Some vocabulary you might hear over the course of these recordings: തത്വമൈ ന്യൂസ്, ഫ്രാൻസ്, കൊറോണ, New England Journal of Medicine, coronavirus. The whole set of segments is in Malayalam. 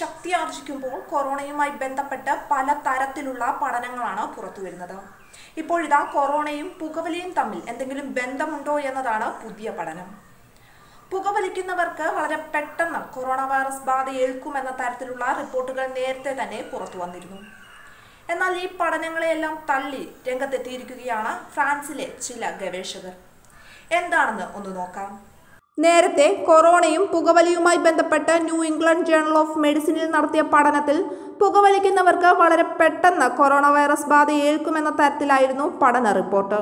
ശക്തിയാർജിക്കുമ്പോൾ കൊറോണയുമായി ബന്ധപ്പെട്ട് പല തരത്തിലുള്ള പഠനങ്ങളാണ് പുറത്തുവരുന്നത്. ഇപ്പോൾ ഇതാ കൊറോണയും പുകവലിയും തമ്മിൽ എന്തെങ്കിലും ബന്ധമുണ്ടോ എന്നതാണ് പുതിയ പഠനം. പുകവലിക്കുന്നവർക്ക് വളരെ പെട്ടെന്ന് കൊറോണ വൈറസ് ബാധ ഏൽക്കുമെന്ന തരത്തിലുള്ള റിപ്പോർട്ടുകൾ നേരത്തെ തന്നെ പുറത്തു വന്നിരുന്നു. എന്നാൽ ഈ പഠനങ്ങളെയെല്ലാം തള്ളി രംഗത്തെത്തിയിരിക്കുകയാണ് ഫ്രാൻസിലെ ചില ഗവേഷകർ. എന്താണെന്ന് ഒന്ന് നോക്കാം. നേരത്തെ കൊറോണയും പുകവലിയുമായി ബന്ധപ്പെട്ട് ന്യൂ ഇംഗ്ലണ്ട് ജേണൽ ഓഫ് മെഡിസിനിൽ നടത്തിയ പഠനത്തിൽ പുകവലിക്കുന്നവർക്ക് വളരെ പെട്ടെന്ന് കൊറോണ വൈറസ് ബാധ ഏൽക്കുമെന്ന തരത്തിലായിരുന്നു പഠന റിപ്പോർട്ട്.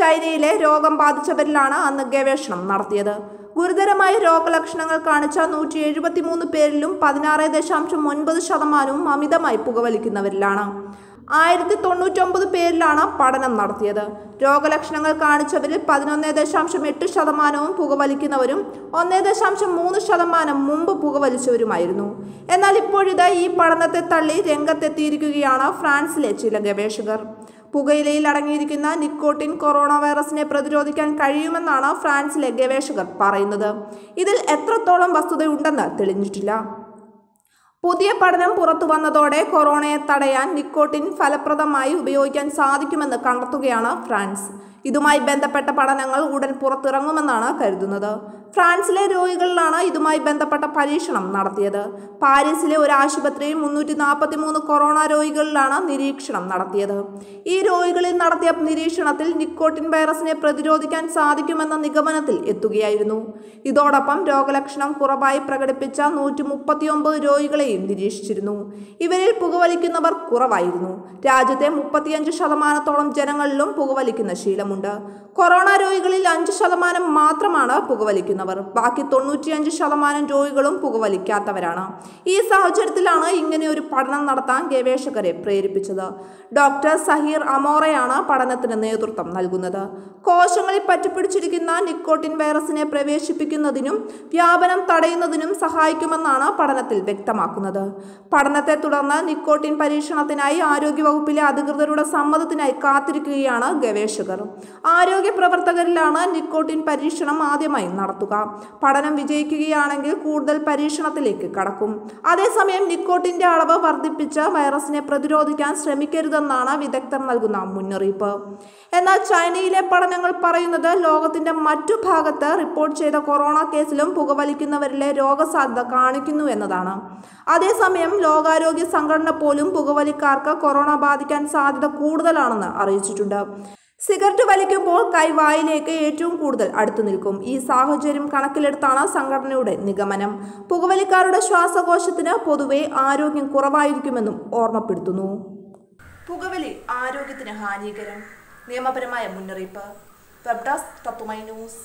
ചൈനയിലെ രോഗം ബാധിച്ചവരിലാണ് അന്ന് ഗവേഷണം നടത്തിയത്. ഗുരുതരമായ രോഗലക്ഷണങ്ങൾ കാണിച്ച 173 പേരിലും 16.9% അമിതമായി പുകവലിക്കുന്നവരിലാണ്. 1099 പേരിലാണ് പഠനം നടത്തിയത്. രോഗലക്ഷണങ്ങൾ കാണിച്ചവരിൽ 11.8% പുകവലിക്കുന്നവരും 1.3% മുമ്പ് പുകവലിച്ചവരുമായിരുന്നു. എന്നാൽ ഇപ്പോഴിതാ ഈ പഠനത്തെ തള്ളി രംഗത്തെത്തിയിരിക്കുകയാണ് ഫ്രാൻസിലെ ചില ഗവേഷകർ. പുകയിലയിൽ അടങ്ങിയിരിക്കുന്ന നിക്കോട്ടിൻ കൊറോണ വൈറസിനെ പ്രതിരോധിക്കാൻ കഴിയുമെന്നാണ് ഫ്രാൻസിലെ ഗവേഷകർ പറയുന്നത്. ഇതിൽ എത്രത്തോളം വസ്തുതയുണ്ടെന്ന് തെളിഞ്ഞിട്ടില്ല. പുതിയ പഠനം പുറത്തു വന്നതോടെ കൊറോണയെ തടയാൻ നിക്കോട്ടിൻ ഫലപ്രദമായി ഉപയോഗിക്കാൻ സാധിക്കുമെന്ന് കണ്ടെത്തുകയാണ് ഫ്രാൻസ്. ഇതുമായി ബന്ധപ്പെട്ട പഠനങ്ങൾ ഉടൻ പുറത്തിറങ്ങുമെന്നാണ് കരുതുന്നത്. ഫ്രാൻസിലെ രോഗികളിലാണ് ഇതുമായി ബന്ധപ്പെട്ട പരീക്ഷണം നടത്തിയത്. പാരീസിലെ ഒരു ആശുപത്രിയിൽ 343 കൊറോണ രോഗികളിലാണ് നിരീക്ഷണം നടത്തിയത്. ഈ രോഗികളിൽ നടത്തിയ നിരീക്ഷണത്തിൽ നിക്കോട്ടിൻ വൈറസിനെ പ്രതിരോധിക്കാൻ സാധിക്കുമെന്ന നിഗമനത്തിൽ എത്തുകയായിരുന്നു. ഇതോടൊപ്പം രോഗലക്ഷണം കുറവായി പ്രകടിപ്പിച്ച 139 രോഗികളെയും നിരീക്ഷിച്ചിരുന്നു. ഇവരിൽ പുകവലിക്കുന്നവർ കുറവായിരുന്നു. രാജ്യത്തെ 35% ജനങ്ങളിലും പുകവലിക്കുന്ന ശീലമുണ്ട്. കൊറോണ രോഗികളിൽ 5% മാത്രമാണ് പുകവലിക്കുന്നവർ. ബാക്കി 95% രോഗികളും പുകവലിക്കാത്തവരാണ്. ഈ സാഹചര്യത്തിലാണ് ഇങ്ങനെ ഒരു പഠനം നടത്താൻ ഗവേഷകരെ പ്രേരിപ്പിച്ചത്. ഡോക്ടർ സഹീർ അമോറയാണ് പഠനത്തിന് നേതൃത്വം നൽകുന്നത്. കോശങ്ങളിൽ പറ്റിപ്പിടിച്ചിരിക്കുന്ന നിക്കോട്ടിൻ വൈറസിനെ പ്രവേശിപ്പിക്കുന്നതിനും വ്യാപനം തടയുന്നതിനും സഹായിക്കുമെന്നാണ് പഠനത്തിൽ വ്യക്തമാക്കുന്നത്. പഠനത്തെ തുടർന്ന് നിക്കോട്ടിൻ പരീക്ഷണത്തിനായി ആരോഗ്യവകുപ്പിലെ അധികൃതരുടെ സമ്മതത്തിനായി കാത്തിരിക്കുകയാണ് ഗവേഷകർ. ആരോഗ്യ പ്രവർത്തകരിലാണ് നിക്കോട്ടിൻ പരീക്ഷണം ആദ്യമായി നടത്തുക. പഠനം വിജയിക്കുകയാണെങ്കിൽ കൂടുതൽ പരീക്ഷണത്തിലേക്ക് കടക്കും. അതേസമയം നിക്കോട്ടിൻ്റെ അളവ് വർദ്ധിപ്പിച്ച് വൈറസിനെ പ്രതിരോധിക്കാൻ ശ്രമിക്കരുതെന്നാണ് വിദഗ്ധർ നൽകുന്ന മുന്നറിയിപ്പ്. എന്നാൽ ചൈനയിലെ പഠനങ്ങൾ പറയുന്നത് ലോകത്തിൻ്റെ മറ്റു ഭാഗത്ത് റിപ്പോർട്ട് ചെയ്ത കൊറോണ കേസിലും പുകവലിക്കുന്നവരിലെ രോഗസാധ്യത കാണിക്കുന്നു എന്നതാണ്. അതേസമയം ലോകാരോഗ്യ സംഘടന പോലും പുകവലിക്കാർക്ക് കൊറോണ ബാധിക്കാൻ സാധ്യത കൂടുതലാണെന്ന് അറിയിച്ചിട്ടുണ്ട്. സിഗരറ്റ് വലിക്കുമ്പോൾ കൈവായിലേക്ക് ഏറ്റവും കൂടുതൽ അടുത്തു നിൽക്കും. ഈ സാഹചര്യം കണക്കിലെടുത്താണ് സംഘടനയുടെ നിഗമനം. പുകവലിക്കാരുടെ ശ്വാസകോശത്തിന് പൊതുവെ ആരോഗ്യം കുറവായിരിക്കുമെന്നും ഓർമ്മപ്പെടുത്തുന്നു. പുകവലി ആരോഗ്യത്തിന് ഹാനികരം. നിയമപരമായ മുന്നറിയിപ്പ്. Web desk തത്വമൈ ന്യൂസ്.